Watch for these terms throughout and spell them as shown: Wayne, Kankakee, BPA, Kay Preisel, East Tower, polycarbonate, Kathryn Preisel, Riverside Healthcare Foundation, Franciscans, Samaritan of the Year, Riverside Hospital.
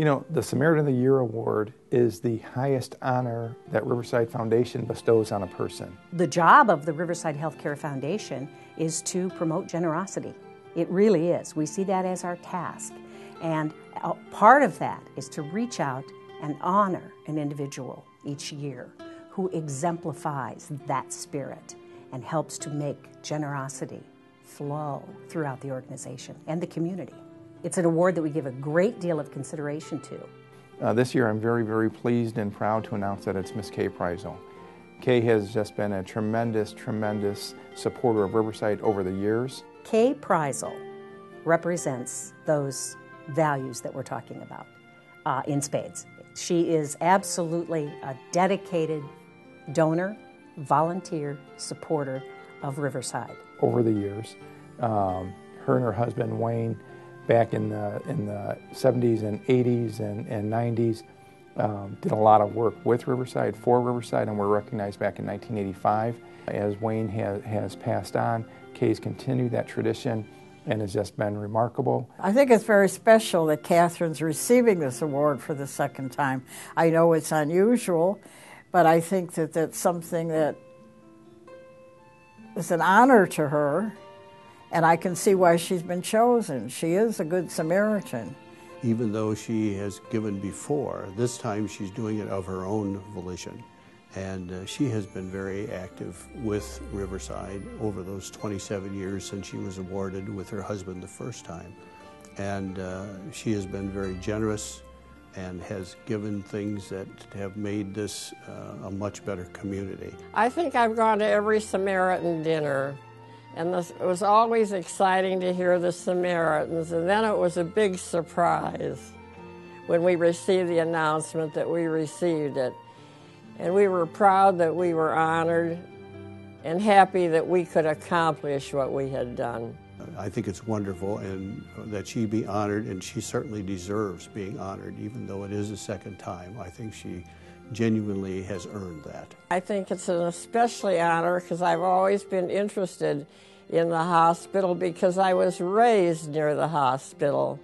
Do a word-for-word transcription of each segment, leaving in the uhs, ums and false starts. You know, the Samaritan of the Year Award is the highest honor that Riverside Foundation bestows on a person. The job of the Riverside Healthcare Foundation is to promote generosity. It really is. We see that as our task. And part of that is to reach out and honor an individual each year who exemplifies that spirit and helps to make generosity flow throughout the organization and the community. It's an award that we give a great deal of consideration to. Uh, this year I'm very, very pleased and proud to announce that it's Miss Kay Preisel. Kay has just been a tremendous, tremendous supporter of Riverside over the years. Kay Preisel represents those values that we're talking about uh, in spades. She is absolutely a dedicated donor, volunteer, supporter of Riverside. Over the years, um, her and her husband Wayne, back in the, in the seventies and eighties and, and nineties, um, did a lot of work with Riverside, for Riverside, and were recognized back in nineteen eighty-five. As Wayne has, has passed on, Kay's continued that tradition and has just been remarkable. I think it's very special that Kathryn's receiving this award for the second time. I know it's unusual, but I think that that's something that is an honor to her, and I can see why she's been chosen. She is a good Samaritan. Even though she has given before, this time she's doing it of her own volition. And uh, she has been very active with Riverside over those twenty-seven years since she was awarded with her husband the first time. And uh, she has been very generous and has given things that have made this uh, a much better community. I think I've gone to every Samaritan dinner, and this, it was always exciting to hear the Samaritans, and then it was a big surprise when we received the announcement that we received it. And we were proud that we were honored and happy that we could accomplish what we had done. I think it's wonderful and that she be honored, and she certainly deserves being honored, even though it is the second time. I think she genuinely has earned that. I think it's an especially honor because I've always been interested in the hospital because I was raised near the hospital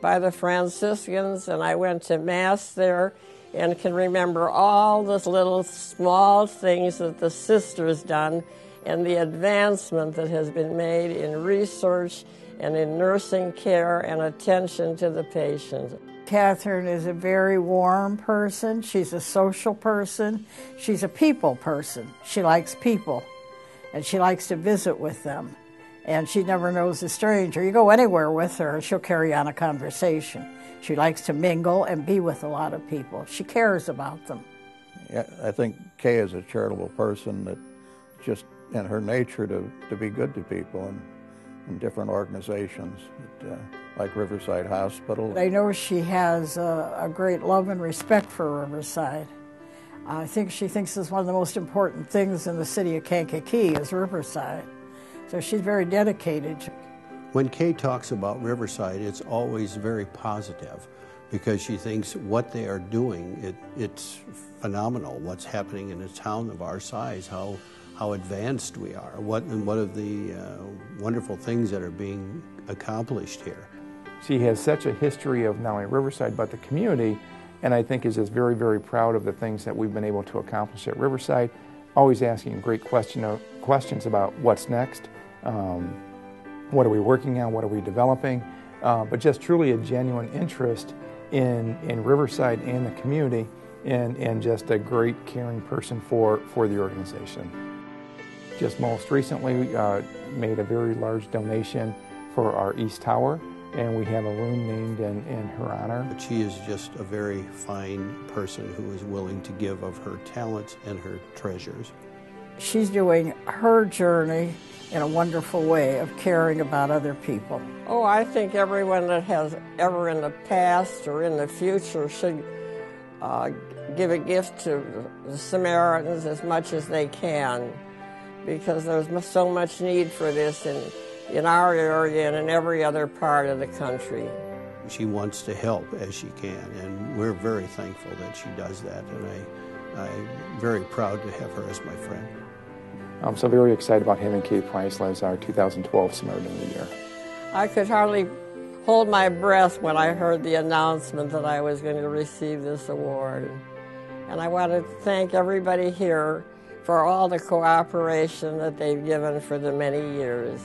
by the Franciscans, and I went to Mass there and can remember all the little small things that the sister's done and the advancement that has been made in research and in nursing care and attention to the patient. Kathryn is a very warm person. She's a social person. She's a people person. She likes people, and she likes to visit with them. And she never knows a stranger. You go anywhere with her, she'll carry on a conversation. She likes to mingle and be with a lot of people. She cares about them. Yeah, I think Kay is a charitable person that just in her nature to, to be good to people and in different organizations that, uh, like Riverside Hospital. I know she has a, a great love and respect for Riverside. I think she thinks it's one of the most important things in the city of Kankakee is Riverside. So she's very dedicated. When Kay talks about Riverside, it's always very positive because she thinks what they are doing, it, it's phenomenal what's happening in a town of our size, how, how advanced we are, what, and what are the uh, wonderful things that are being accomplished here. She has such a history of not only Riverside but the community, and I think is just very, very proud of the things that we've been able to accomplish at Riverside, always asking great question of, questions about what's next, um, what are we working on, what are we developing, uh, but just truly a genuine interest in, in Riverside and the community, and, and just a great caring person for, for the organization. Just most recently uh, made a very large donation for our East Tower, and we have a room named in, in her honor. But she is just a very fine person who is willing to give of her talents and her treasures. She's doing her journey in a wonderful way of caring about other people. Oh, I think everyone that has ever in the past or in the future should uh, give a gift to the Samaritans as much as they can, because there's so much need for this in, in our area and in every other part of the country. She wants to help as she can, and we're very thankful that she does that, and I, I'm very proud to have her as my friend. I'm so very excited about having Kay Preisel as our two thousand twelve Samaritan of the Year. I could hardly hold my breath when I heard the announcement that I was going to receive this award. And I want to thank everybody here for all the cooperation that they've given for the many years.